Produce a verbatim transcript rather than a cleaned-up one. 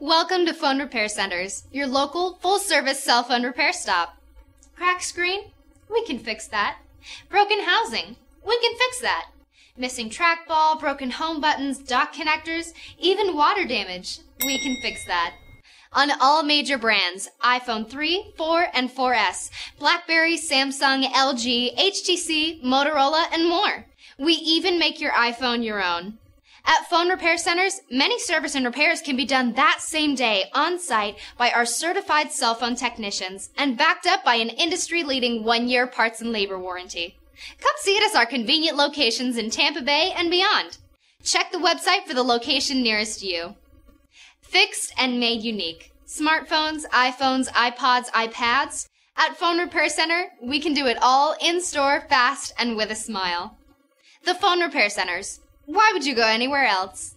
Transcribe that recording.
Welcome to Phone Repair Centers, your local, full-service cell phone repair stop. Cracked screen? We can fix that. Broken housing? We can fix that. Missing trackball, broken home buttons, dock connectors, even water damage? We can fix that. On all major brands, iPhone three, four, and four S, BlackBerry, Samsung, L G, H T C, Motorola, and more. We even make your iPhone your own. At Phone Repair Centers, many service and repairs can be done that same day on-site by our certified cell phone technicians and backed up by an industry-leading one-year parts and labor warranty. Come see us at our convenient locations in Tampa Bay and beyond. Check the website for the location nearest you. Fixed and made unique. Smartphones, iPhones, iPods, iPads. At Phone Repair Center, we can do it all in-store, fast, and with a smile. The Phone Repair Centers. Why would you go anywhere else?